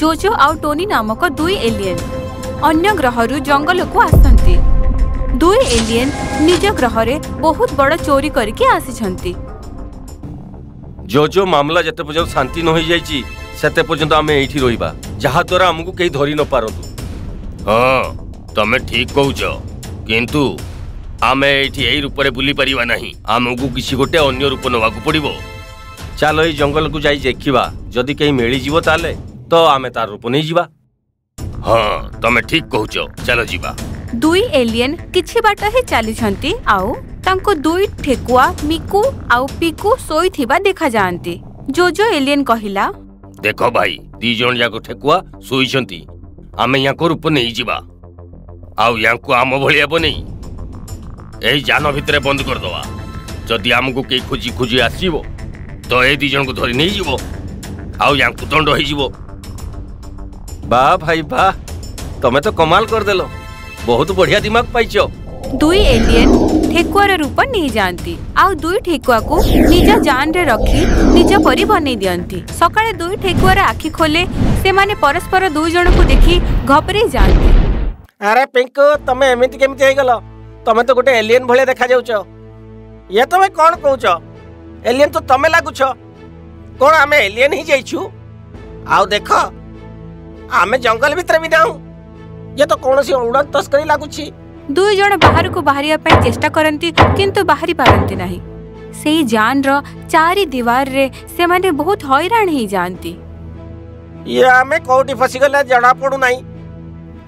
जोजो आउ टोनी नामक दुई एलियन अन्य ग्रहरु जंगल को आसती। दुई एलियन निज ग्रह रे बहुत बड़ चोरी करके आसी। जोजो मामला जते पर्यंत शांति न होई जाईची सेते पर्यंत आमे एठी रहिबा, जहा द्वारा हमकु केही धरि न पारतु। हां तमे ठीक कहउचो, किंतु आमे एठी एई रूप रे बुली परिबा नाही, हमकु किसी गोटे अन्य रूप नवाकु पड़िबो। चलो ए जंगल को जाई देखिबा, जदी केही मिली जीवो ताले तो आमे तार रूप नै जीवा। हां तमे ठीक कहउचो, चलो जीवा। दुई एलियन किछि बाट हे चाली छंती आउ तांको दुई ठेकुआ मिकू आउ पिकू सोई थिबा देखा जानती। जोजो एलियन कहिला, देखो भाई दी जन याको ठेकुआ सोई छंती, आमे याको रूप नै जीवा आउ याको आम भलिया बने एई जानो भितरे बंद कर दवा। जदी हमकु के खोजी खोजी आसीबो तो ए दी जन को धरि नै जीवो आउ याको दंड होई जीवो। बा भाई बा, तमे तो कमाल कर देलो, बहुत बढ़िया दिमाग पाइचो। दुई एलियन ठेकुआ रूप नहीं जानती आउ दुई ठेकुआ को निज जान रे रखी निज परी बने दियंती। सकाळे दुई ठेकुआ आखि खोले, से माने परस्पर दुई जण को देखी घबरे जानती। अरे पिंकू तमे एमिति केमिति हे गेलो, तमे तो गोटे एलियन भले देखा जाउचो। ये तमे कोन कहउचो, एलियन तो तमे लागुचो। कोन आमे एलियन ही जाइछु? आउ देखो आमे जंगल भीतर भी नाउ, ये तो कोनोसी उड़न तस्करी लागुची। दुई जन बाहर को बाहरिया चेष्टा करती किंतु बाहरी पारती नहीं। से जान रो चारी दीवार रे से माने बहुत हैरान ही जानती। ये हमें कोटी फसी गला जणा पडु नाही,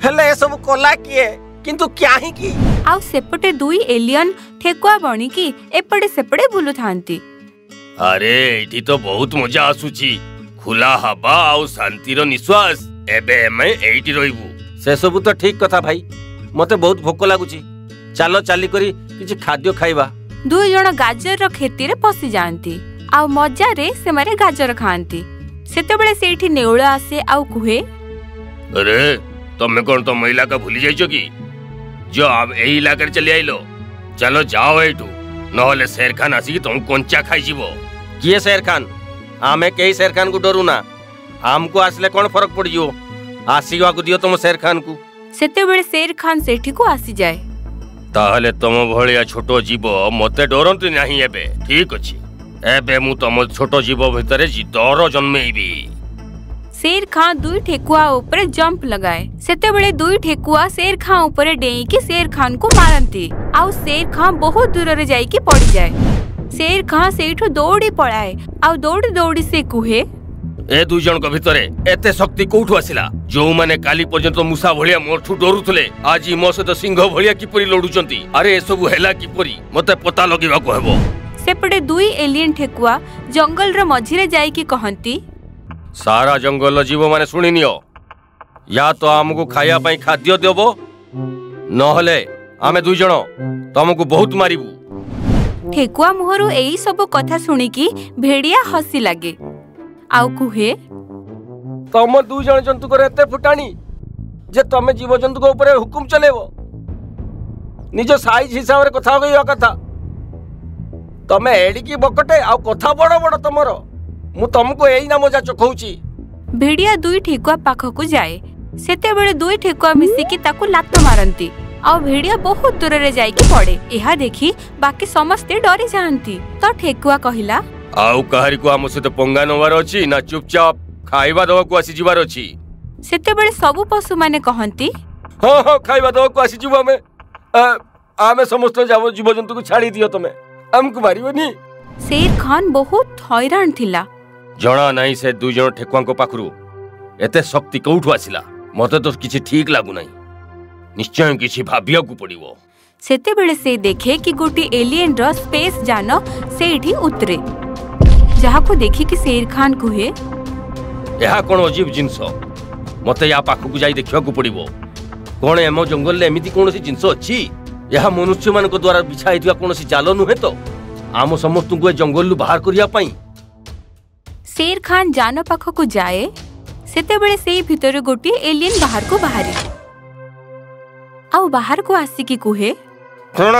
हेले ए सब कोला किए किंतु क्या ही की। आउ सेपटे दुई एलियन ठेकुआ बणी की एपड़े सेपड़े बुलु थांती। अरे इठी तो बहुत मजा आसुची, खुला हवा आउ शांति रो निश्वास, एबे मैं एठी रहिबू। से सब तो ठीक कथा भाई, मते बहुत भूख लागुची, चलो चाली करी किछि खाद्य खाइबा। दुई जण गाजर रो खेती रे पसी जानती आ मजा रे से मारे गाजर खांती। सेतेबेले सेठी नेउळ आसे आ कुहे, अरे तमे कोन तो महिला का भूली जाइछो की, जो अब एही लाकर चली आइलो, चलो जाओ एटू नहले शेर खान आसी की तुम कोंचा खाइ जीवो। किए शेर खान? आमे केही शेर खान को डरुना, हमको आसले कोन फरक पड़ जियो, आसीवा को दियो तुम शेर खान को। सेते बेले शेर खान सेठी को आसी जाए, ताहले तुम भलिया छोट जीव मते डरंती नाही, एबे ठीक अछि, एबे मु तुम छोट जीव भीतर डर जन्मेइबी। शेर खान दुई ठेकुआ ऊपर जंप लगाए। सेते बेले दुई ठेकुआ शेर खान ऊपर डेई के शेर खान को मारंती आउ शेर खान बहुत दूर रे जाई के पड़ी जाए। शेर खान सेठो दौड़ी पड़ाए आउ दौड़ी दौड़ी से कुहे, ए दुई जन को भितरे एते शक्ति कोठु आसिला, जो माने काली पर्यंत मुसा भलिया मोरठु डरुथले आजि मो सहित सिंह भलिया किपुरी लडुचंती। अरे ए सब हेला किपुरी, मते पता लगिबा को हेबो। सेपटे दुई एलियन ठेकुआ जंगल रे मझी रे जाई की कहंती, सारा जंगल जीव माने सुनि नियो, या तो हमकु खाया पई खाद्य देबो नहले आमे दुई जन तुमको बहुत मारिबू। ठेकुआ मुहरु एई सब कथा सुनि की भेड़िया हसी लागे आउ कुहे, तम दु जण जंतु करे एते फुटाणी जे तमे जीव जंतु को ऊपर हुकुम चलेबो, निज साइज हिसाब रे कथा होय कथा, तमे एडी की बकटे आ कथा बड़ बड़ तमरो, मु तुमको एई ना मजा चखौची। भेड़िया दुई ठेकुआ पाख को जाए। सेते बेले दुई ठेकुआ मिसी की ताकू लात मारंती आ भेड़िया बहुत दूर रे जाई की पड़े। एहा देखी बाकी समस्ते डरी जानती। तो ठेकुआ कहिला, आउ कहरी को हम सहित पंगा नवार अछि ना चुपचाप खाइबा दवा को आसी जीवार अछि। सेते बेले सब पशु माने कहंती, हां हां खाइबा दवा को आसी जीवा में, आमे समस्त जाव जीव जंतु को छाड़ी दियो, तमे हमकु मारिबनी। शेर खान बहुत हैरान थिला, जणा नाही से दुई जण ठेकुआ को पाखरू एते शक्ति कोठु आसीला, मते तो किछि ठीक लागु नाही, निश्चय किछि भाबिया को पड़िवो। सेते बेले से देखे कि गोटी एलियन रो स्पेस जानो सेठी उतरे, जहा को देखी कि शेर खान कुहे, एहा कोन अजीब जिंस, मते या पाखु को जाई देखियो को पड़िबो, कोन एमो जंगल ले एमिति कोनोसी जिंस अछि, एहा मनुष्य मान को द्वारा बिछाइथिया कोनोसी जाल नु हे, तो आम समस्त को जंगल लु बाहर करिया पई। शेर खान जानो पाखु को जाए। सेते बेले सेही भीतर गोटी एलियन बाहर को बाहरी आउ बाहर को आसी की कुहे, कोन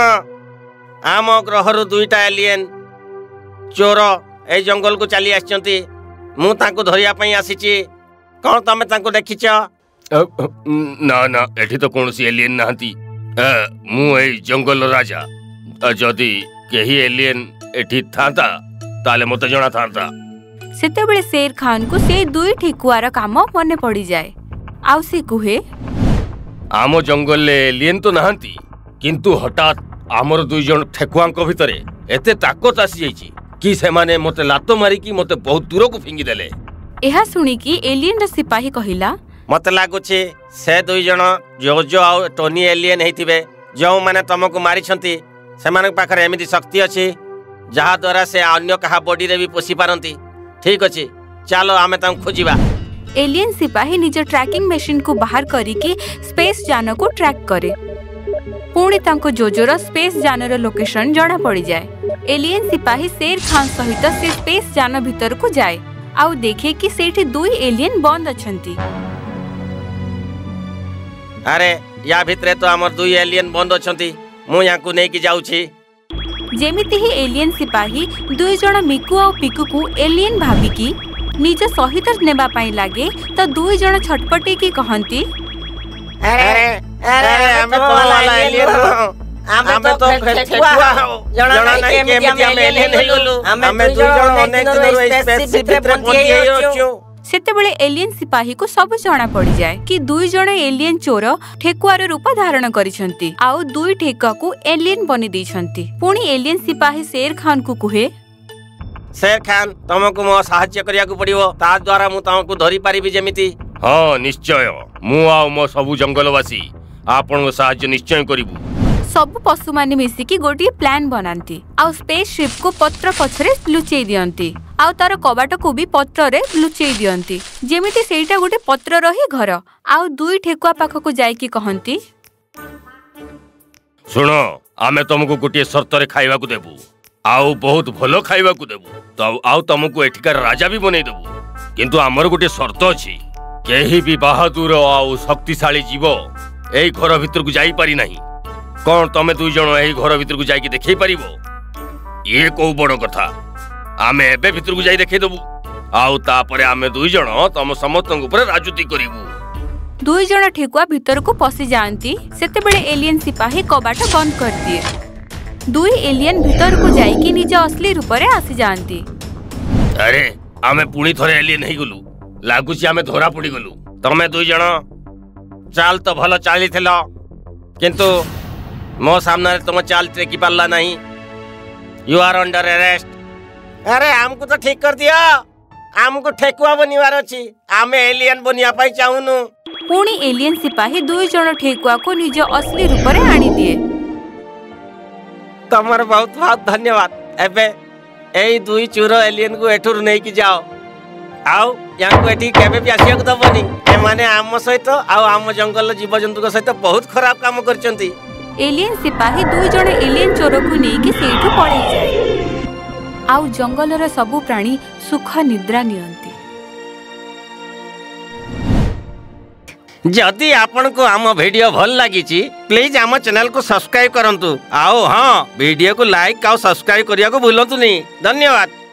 आम ग्रह रो दुईटा एलियन चोर ए जंगल को चली आछंती, मु ताको धरिया पई आसी छी, कौन तमे तांको देखिछ? ना ना एठी तो कोनसी एलियन नांती। मु ए जंगल राजा। जदी केही एलियन एठी थाता ताले मते जणा थाता। सेते बेले शेर खान को से दुई ठिकुआर काम मने पड़ी जाए। आउ से कुहे आमो जंगल ले एलियन तो नांती, किंतु हठात आमर दुई जण ठेकुआ को भितरे एते ताकत आसी जाईची कि से माने मते लात मारी कि मते बहुत दूर को फिंगी देले। एहा सुनी कि एलियन रे सिपाही कहिला, मते लागो छे से दुई जण जोजो आ टोनी एलियन हेतिबे, जो माने तमको मारी छंती से माने पाखरे एमिति शक्ति अछि जहा द्वारा से अन्य कहा बॉडी रे भी पोसी पारंती। ठीक अछि, चलो आमे तम खोजिबा। एलियन सिपाही निज ट्रैकिंग मशीन को बाहर करी कि स्पेस जान को ट्रैक करे। पुणी तांको जोजोर स्पेस जानर लोकेशन जना पड़ी जाए। एलियन सिपाही शेर खान सहित से स्पेस जान भीतर को जाए आउ देखे कि सेठी दुई एलियन बंद अछंती। अरे या भीतरे तो हमर दुई एलियन बंद अछंती, मु या को नै कि जाउ छी। जेमिति ही एलियन सिपाही दुई जना मिकु और पिकु को एलियन भाबी कि निज सहित नेबा पई लागे तो दुई जना छटपटी की कहंती, अरे अरे हमें कोला एलियन हमें तो फेकुआ जना नहीं केमिति हम एलियन हेलो, हमें दुई जन अनेक दिन स्पेसशिप रे बंधी होचो। सेते बेले एलियन सिपाही को सब जना पड़ी जाए कि दुई जन एलियन चोर ठेकुआर रूप धारण करिसंती आउ दुई ठेका को एलियन बनि दिसंती। पुणी एलियन सिपाही शेर खान को कहे, शेर खान तुमको मो सहायता करिया को पड़िवो, ता द्वारा मु तुमको धरि पारिबी जेमिति। हां निश्चय, मु आउ मो सब जंगलवासी आपन सहायता निश्चय करिवो। सब पशु माने मिसिकी गोटी प्लान बनांती आउ स्पेसशिप को पत्र पछरे लुचेई दियंती आउ तार कबाट को भी पत्र रे लुचेई दियंती। जेमिति सेटा गोटे पत्र रही घर आउ दुई ठेकुआ पाख को जाई कि कहंती, सुनो आमे तुमको गोटी शर्त रे खाइबा को देबू आउ बहुत भलो खाइबा को देबू, तो आउ तुमको एठिकार राजा भी बनै देबू, किंतु हमर गोटी शर्त अछि केही भी बहादुर आउ शक्तिशाली जीव एई घर भीतर को जाई पारी नहीं। कौन तमे दुई जण एही घर भीतर को जाई कि देखै परिबो? ये को बड़ कथा, आमे एबे भीतर को जाई देखै देबू आउ ता परे आमे दुई जण तम समस्तन ऊपर राजूती करिवू। दुई जण ठेकुआ भीतर को पसी जानती। सेते बेले एलियन सिपाही कबाट बंद कर दिए। दुई एलियन भीतर को जाई कि निज असली रूप रे आसी जानती। अरे आमे पुणी थरे एलियन हे गलु, लागुछि आमे धोरा पड़ी गलु। तमे दुई जण चाल तो भलो चाली थेलो, किंतु मो सामने तुम चाल टेकी पाला नहीं, यू आर अंडर अरेस्ट। अरे हमको तो ठीक कर दिया, हमको ठेकुआ बनिवार अछि, आमे एलियन बनिया पाई चाहूनु। पुणी एलियन सिपाही दुई जण ठेकुआ को निज असली रूप रे आनी दिए। तमर बहुत बहुत धन्यवाद। एबे एई दुई चूरो एलियन को एठुर नै कि जाओ, आओ यांको एठी केबे भी आसिया को दबनी, ए माने आम सहित आ आम जंगल जीव जंतु के सहित बहुत खराब काम करचंती। एलियन सिपाही दुई जण एलियन चोर को लेकिन सेठू पड़े जाए आउ जंगलर सबू प्राणी सुख निद्रा नियंती। जदि आपन को आम वीडियो भल लागी ची प्लीज आम चैनल को सब्सक्राइब करंतु आओ, हां वीडियो को लाइक और सब्सक्राइब करिया को भूलंतु नहीं। धन्यवाद।